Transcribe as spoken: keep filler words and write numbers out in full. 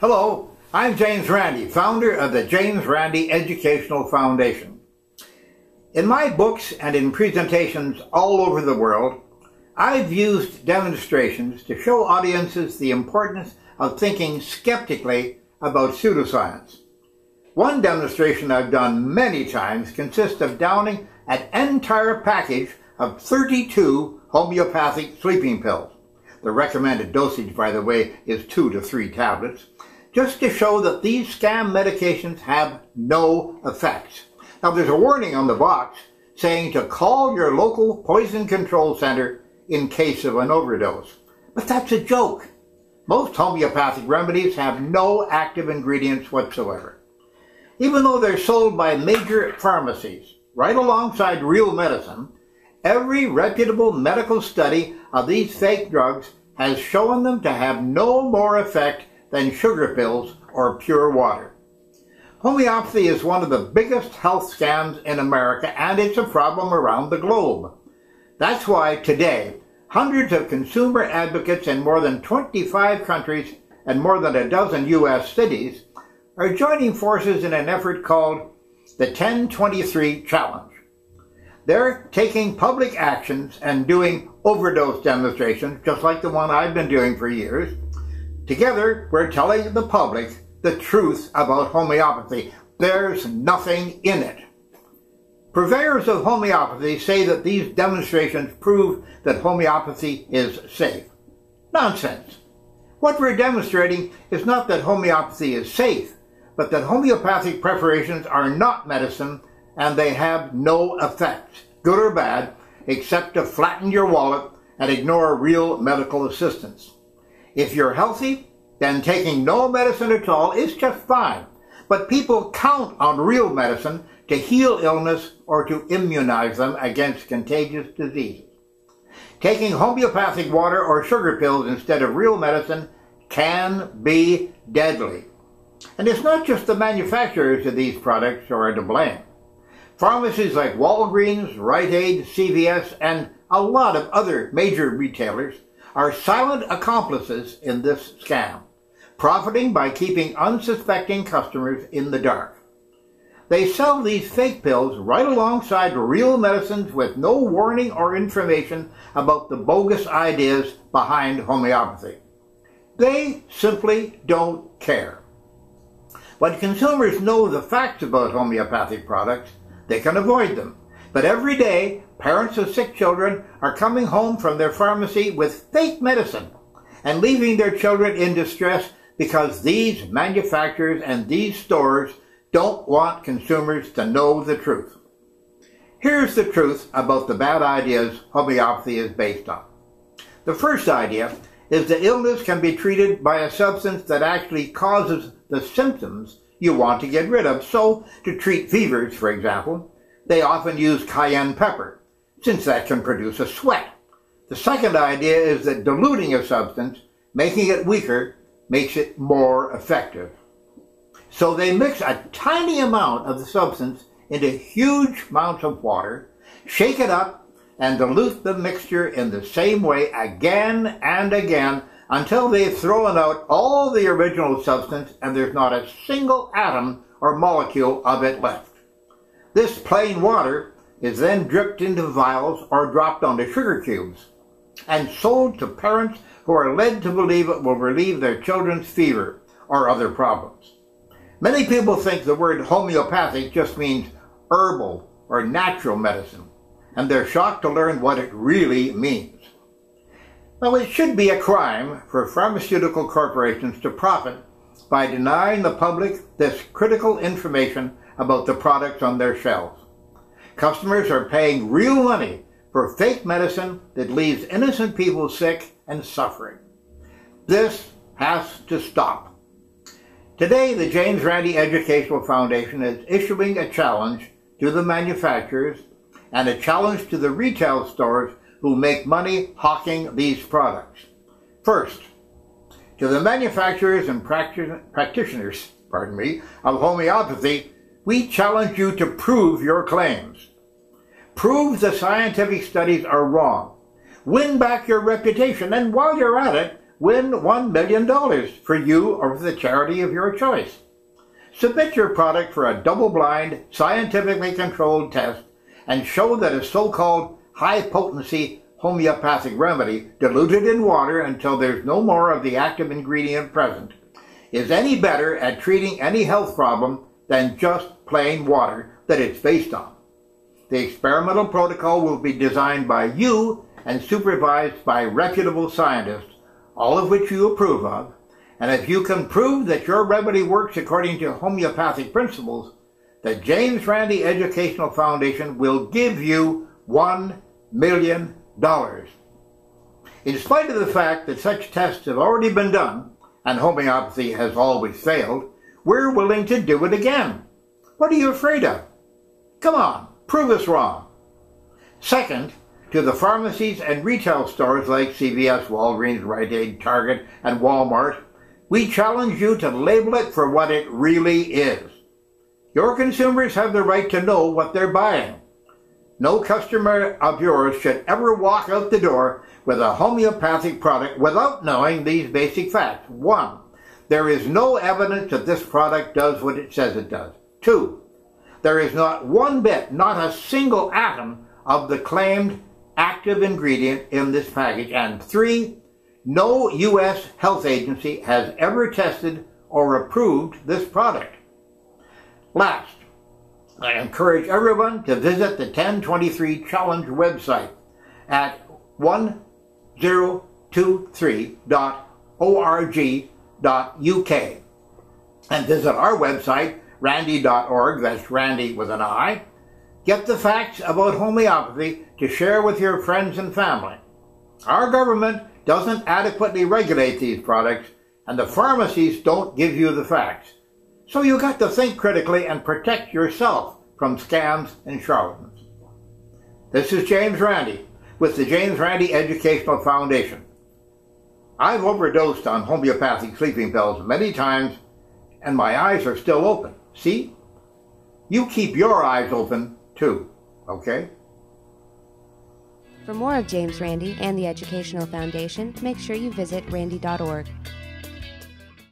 Hello, I'm James Randi, founder of the James Randi Educational Foundation. In my books and in presentations all over the world, I've used demonstrations to show audiences the importance of thinking skeptically about pseudoscience. One demonstration I've done many times consists of downing an entire package of thirty-two homeopathic sleeping pills. The recommended dosage, by the way, is two to three tablets, just to show that these scam medications have no effects. Now, there's a warning on the box saying to call your local poison control center in case of an overdose. But that's a joke. Most homeopathic remedies have no active ingredients whatsoever. Even though they're sold by major pharmacies, right alongside real medicine, every reputable medical study of these fake drugs has shown them to have no more effect than sugar pills or pure water. Homeopathy is one of the biggest health scams in America, and it's a problem around the globe. That's why today, hundreds of consumer advocates in more than twenty-five countries and more than a dozen U S cities are joining forces in an effort called the ten twenty-three Challenge. They're taking public actions and doing overdose demonstrations, just like the one I've been doing for years. Together, we're telling the public the truth about homeopathy. There's nothing in it. Purveyors of homeopathy say that these demonstrations prove that homeopathy is safe. Nonsense. What we're demonstrating is not that homeopathy is safe, but that homeopathic preparations are not medicine, and they have no effects, good or bad, except to flatten your wallet and ignore real medical assistance. If you're healthy, then taking no medicine at all is just fine. But people count on real medicine to heal illness or to immunize them against contagious diseases. Taking homeopathic water or sugar pills instead of real medicine can be deadly. And it's not just the manufacturers of these products who are to blame. Pharmacies like Walgreens, Rite Aid, C V S, and a lot of other major retailers are silent accomplices in this scam, profiting by keeping unsuspecting customers in the dark. They sell these fake pills right alongside real medicines with no warning or information about the bogus ideas behind homeopathy. They simply don't care. When consumers know the facts about homeopathic products, they can avoid them. But every day, parents of sick children are coming home from their pharmacy with fake medicine and leaving their children in distress because these manufacturers and these stores don't want consumers to know the truth. Here's the truth about the bad ideas homeopathy is based on. The first idea is that illness can be treated by a substance that actually causes the symptoms you want to get rid of. So, to treat fevers, for example, they often use cayenne pepper, since that can produce a sweat. The second idea is that diluting a substance, making it weaker, makes it more effective. So they mix a tiny amount of the substance into huge amounts of water, shake it up, and dilute the mixture in the same way again and again, until they've thrown out all the original substance and there's not a single atom or molecule of it left. This plain water is then dripped into vials or dropped onto sugar cubes and sold to parents who are led to believe it will relieve their children's fever or other problems. Many people think the word homeopathic just means herbal or natural medicine, and they're shocked to learn what it really means. Now, it should be a crime for pharmaceutical corporations to profit by denying the public this critical information about the products on their shelves. Customers are paying real money for fake medicine that leaves innocent people sick and suffering. This has to stop. Today, the James Randi Educational Foundation is issuing a challenge to the manufacturers and a challenge to the retail stores who make money hawking these products. First, to the manufacturers and practitioners, pardon me, of homeopathy, we challenge you to prove your claims. Prove the scientific studies are wrong. Win back your reputation, and while you're at it, win one million dollars for you or for the charity of your choice. Submit your product for a double-blind, scientifically controlled test and show that a so-called high-potency homeopathic remedy diluted in water until there's no more of the active ingredient present is any better at treating any health problem than just plain water that it's based on. The experimental protocol will be designed by you and supervised by reputable scientists, all of which you approve of, and if you can prove that your remedy works according to homeopathic principles, the James Randi Educational Foundation will give you one million dollars. In spite of the fact that such tests have already been done, and homeopathy has always failed, we're willing to do it again. What are you afraid of? Come on, prove us wrong. Second, to the pharmacies and retail stores like C V S, Walgreens, Rite Aid, Target, and Walmart, we challenge you to label it for what it really is. Your consumers have the right to know what they're buying. No customer of yours should ever walk out the door with a homeopathic product without knowing these basic facts. One, there is no evidence that this product does what it says it does. Two, there is not one bit, not a single atom of the claimed active ingredient in this package. And three, no U S health agency has ever tested or approved this product. Last, I encourage everyone to visit the ten twenty-three Challenge website at ten twenty-three dot org dot U K and visit our website, randi dot org, that's Randi with an I. Get the facts about homeopathy to share with your friends and family. Our government doesn't adequately regulate these products, and the pharmacies don't give you the facts. So you got to think critically and protect yourself from scams and charlatans. This is James Randi with the James Randi Educational Foundation. I've overdosed on homeopathic sleeping pills many times, and my eyes are still open. See? You keep your eyes open too, okay? For more of James Randi and the Educational Foundation, make sure you visit randi dot org.